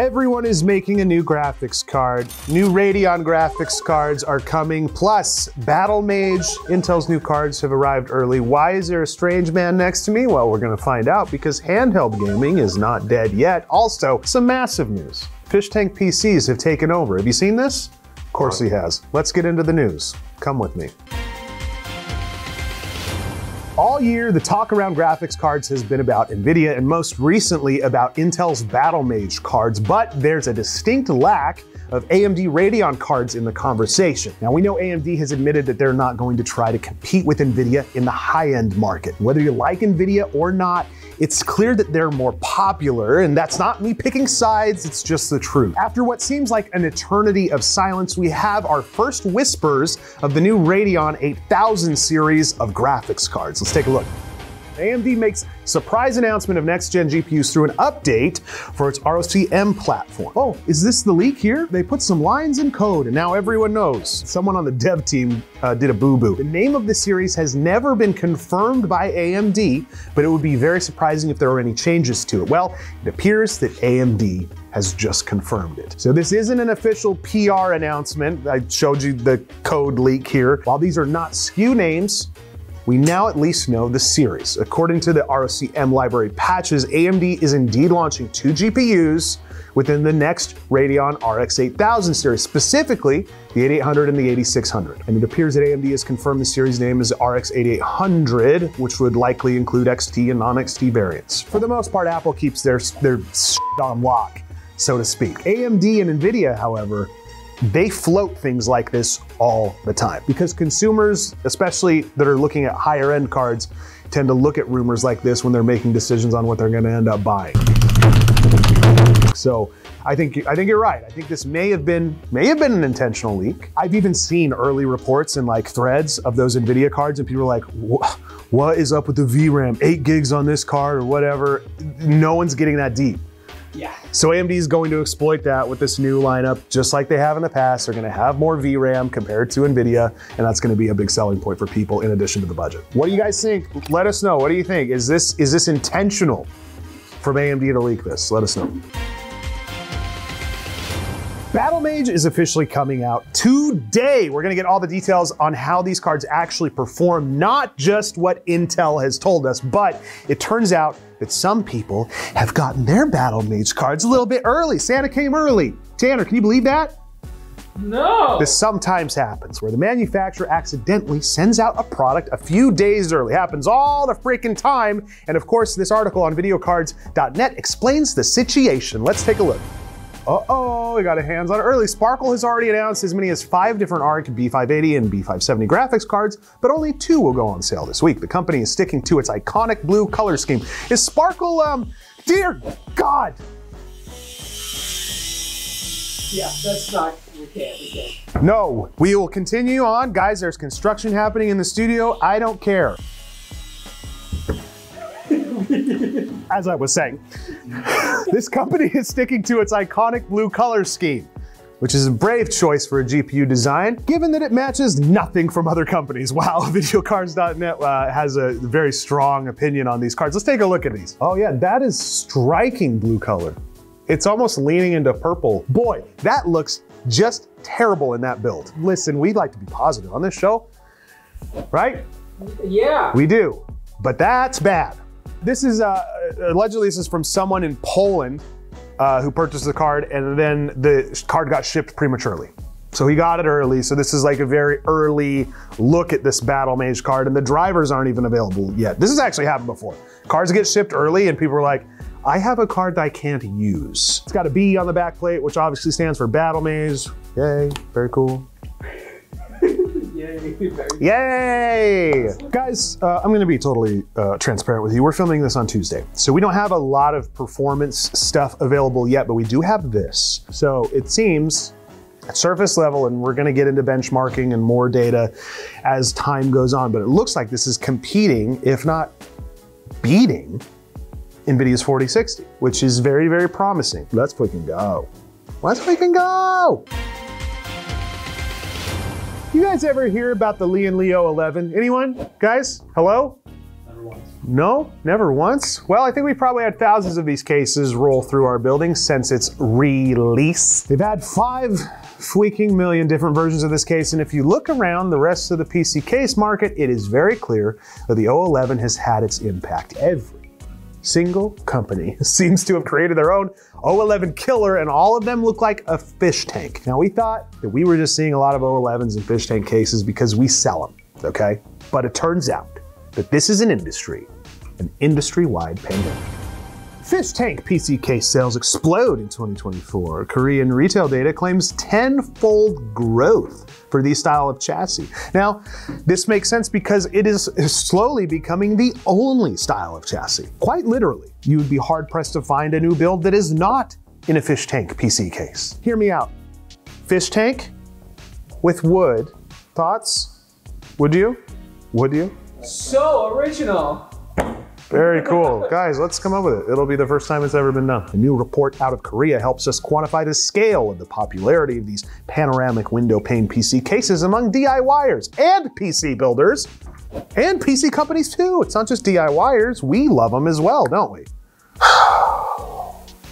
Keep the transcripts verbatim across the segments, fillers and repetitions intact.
Everyone is making a new graphics card. New Radeon graphics cards are coming, plus Battlemage. Intel's new cards have arrived early. Why is there a strange man next to me? Well, we're gonna find out, because handheld gaming is not dead yet. Also, some massive news. Fish Tank P Cs have taken over. Have you seen this? Of course he has. Let's get into the news. Come with me. All year, the talk around graphics cards has been about NVIDIA and most recently about Intel's Battlemage cards, but there's a distinct lack of A M D Radeon cards in the conversation. Now, we know A M D has admitted that they're not going to try to compete with NVIDIA in the high-end market. Whether you like NVIDIA or not, it's clear that they're more popular, and that's not me picking sides, it's just the truth. After what seems like an eternity of silence, we have our first whispers of the new Radeon eight thousand series of graphics cards. Let's take a look. A M D makes surprise announcement of next-gen G P Us through an update for its ROCm platform. Oh, is this the leak here? They put some lines in code and now everyone knows. Someone on the dev team uh, did a boo-boo. The name of this series has never been confirmed by A M D, but it would be very surprising if there were any changes to it. Well, it appears that A M D has just confirmed it. So this isn't an official P R announcement. I showed you the code leak here. While these are not S K U names, we now at least know the series. According to the ROCm library patches, A M D is indeed launching two G P Us within the next Radeon R X eight thousand series, specifically the eighty-eight hundred and the eighty-six hundred. And it appears that A M D has confirmed the series name as R X eighty-eight hundred, which would likely include X T and non-X T variants. For the most part, Apple keeps their, their s*** on lock, so to speak. A M D and NVIDIA, however, they float things like this all the time, because consumers, especially that are looking at higher end cards, tend to look at rumors like this when they're making decisions on what they're gonna end up buying. So I think, I think you're right. I think this may have been, may have been an intentional leak. I've even seen early reports and like threads of those NVIDIA cards and people are like, what is up with the V RAM? Eight gigs on this card or whatever. No one's getting that deep. Yeah. So A M D is going to exploit that with this new lineup, just like they have in the past. They're going to have more V RAM compared to NVIDIA, and that's going to be a big selling point for people in addition to the budget. What do you guys think? Let us know. What do you think? Is this, is this intentional from A M D to leak this? Let us know. Battlemage is officially coming out today. We're gonna get all the details on how these cards actually perform, not just what Intel has told us, but it turns out that some people have gotten their Battlemage cards a little bit early. Santa came early. Tanner, can you believe that? No. This sometimes happens, where the manufacturer accidentally sends out a product a few days early. Happens all the freaking time. And of course, this article on Videocards dot net explains the situation. Let's take a look. Uh-oh, we got our hands on it early. Sparkle has already announced as many as five different ARC B five eighty and B five seventy graphics cards, but only two will go on sale this week. The company is sticking to its iconic blue color scheme. Is Sparkle, um, dear God. Yeah, that's not, we can't, we can't. No, we will continue on. Guys, there's construction happening in the studio. I don't care. As I was saying, this company is sticking to its iconic blue color scheme, which is a brave choice for a G P U design, given that it matches nothing from other companies. Wow, Videocards dot net uh, has a very strong opinion on these cards. Let's take a look at these. Oh yeah, that is striking blue color. It's almost leaning into purple. Boy, that looks just terrible in that build. Listen, we like to be positive on this show, right? Yeah. We do, but that's bad. This is, uh, allegedly this is from someone in Poland uh, who purchased the card, and then the card got shipped prematurely. So he got it early, so this is like a very early look at this Battlemage card, and the drivers aren't even available yet. This has actually happened before. Cards get shipped early and people are like, I have a card that I can't use. It's got a B on the back plate, which obviously stands for Battlemage. Yay, very cool. Yay! Guys, uh, I'm gonna be totally uh, transparent with you. We're filming this on Tuesday, so we don't have a lot of performance stuff available yet, but we do have this. So it seems at surface level, and we're gonna get into benchmarking and more data as time goes on, but it looks like this is competing, if not beating, NVIDIA's forty sixty, which is very, very promising. Let's freaking go. Let's freaking go! You guys ever hear about the Lian Li O eleven? Anyone? Guys? Hello? never once. No, never once? Well, I think we probably had thousands of these cases roll through our building since its release. They've had five freaking million different versions of this case, and if you look around the rest of the P C case market, it is very clear that the O eleven has had its impact. Every single company seems to have created their own O eleven killer, and all of them look like a fish tank. Now, we thought that we were just seeing a lot of O elevens and fish tank cases because we sell them, okay? But it turns out that this is an industry, an industry-wide pandemic. Fish tank P C case sales explode in twenty twenty-four. Korean retail data claims tenfold growth for these style of chassis. Now, this makes sense because it is slowly becoming the only style of chassis. Quite literally, you would be hard-pressed to find a new build that is not in a fish tank P C case. Hear me out. Fish tank with wood. Thoughts? Would you? Would you? So original. Very cool. Guys, let's come up with it. It'll be the first time it's ever been done. A new report out of Korea helps us quantify the scale of the popularity of these panoramic window pane P C cases among DIYers and P C builders and P C companies too. It's not just DIYers. We love them as well, don't we?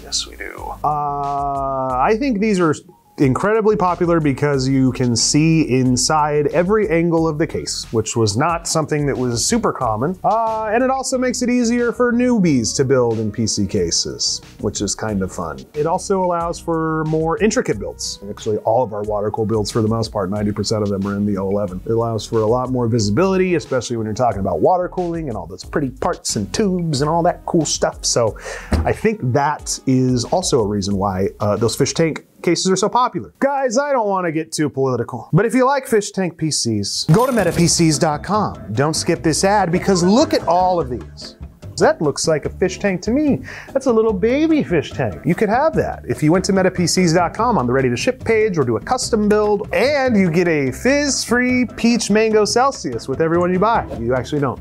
Yes, we do. Uh, I think these are incredibly popular because you can see inside every angle of the case, which was not something that was super common. Uh, and it also makes it easier for newbies to build in P C cases, which is kind of fun. It also allows for more intricate builds. Actually, all of our water cool builds for the most part, ninety percent of them are in the O eleven. It allows for a lot more visibility, especially when you're talking about water cooling and all those pretty parts and tubes and all that cool stuff. So I think that is also a reason why uh, those fish tank cases are so popular. Guys, I don't want to get too political, but if you like fish tank P Cs, go to meta P C s dot com. Don't skip this ad because look at all of these. That looks like a fish tank to me. That's a little baby fish tank. You could have that if you went to meta P C s dot com on the ready to ship page or do a custom build, and you get a fizz-free peach mango Celsius with everyone you buy. You actually don't.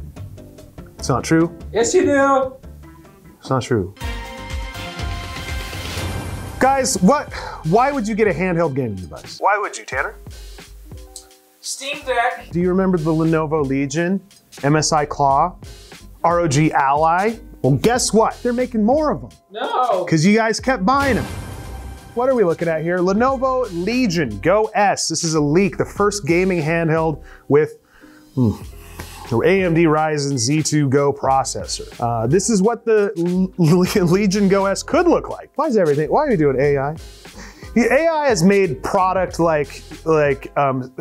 It's not true. Yes, you do. It's not true. Guys, what? Why would you get a handheld gaming device? Why would you, Tanner? Steam Deck. Do you remember the Lenovo Legion, M S I Claw, R O G Ally? Well, guess what? They're making more of them. No. Because you guys kept buying them. What are we looking at here? Lenovo Legion Go S. This is a leak, the first gaming handheld with mm, A M D Ryzen Z two Go processor. Uh, this is what the Legion Go S could look like. Why is everything, why are you doing A I? The A I has made product like, like um,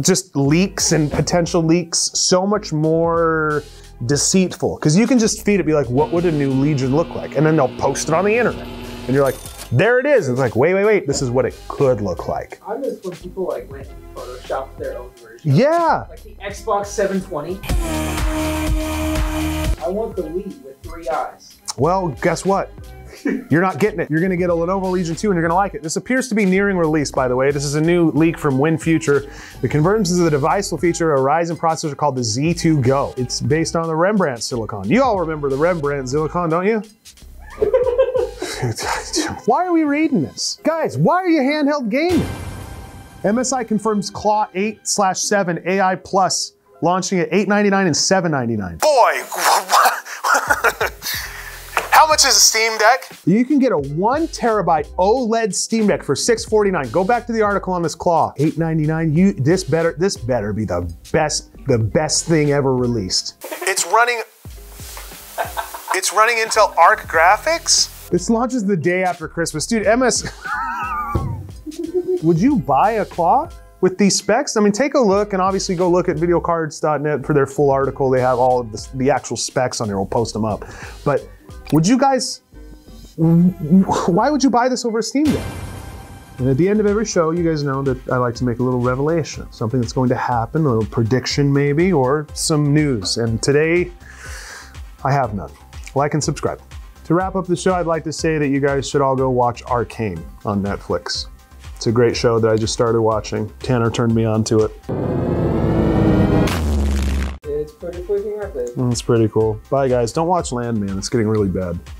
just leaks and potential leaks so much more deceitful. Cause you can just feed it, be like, what would a new Legion look like? And then they'll post it on the internet. And you're like, there it is. It's like, wait, wait, wait. This is what it could look like. I miss when people like went and photoshopped their own version. Yeah. Like the Xbox seven twenty. I want the Wii with three eyes. Well, guess what? You're not getting it. You're gonna get a Lenovo Legion two and you're gonna like it. This appears to be nearing release, by the way. This is a new leak from WinFuture. The conversions of the device will feature a Ryzen processor called the Z two Go. It's based on the Rembrandt silicon. You all remember the Rembrandt silicon, don't you? Why are we reading this? Guys, why are you handheld gaming? M S I confirms Claw eight slash seven A I Plus launching at eight ninety-nine and seven ninety-nine. Boy, how much is a Steam Deck? You can get a one terabyte OLED Steam Deck for six forty-nine. Go back to the article on this Claw. eight ninety-nine, you, this better, this better be the best, the best thing ever released. It's running, it's running Intel Arc graphics? This launches the day after Christmas. Dude, M S, would you buy a Claw with these specs? I mean, take a look, and obviously go look at Videocardz dot net for their full article. They have all of the, the actual specs on there. We'll post them up. But would you guys, why would you buy this over a Steam Deck? And at the end of every show, you guys know that I like to make a little revelation, something that's going to happen, a little prediction maybe, or some news. And today, I have none. Like and subscribe. To wrap up the show, I'd like to say that you guys should all go watch Arcane on Netflix. It's a great show that I just started watching. Tanner turned me on to it. It's pretty freaking epic. It's pretty cool. Bye guys, don't watch Landman, it's getting really bad.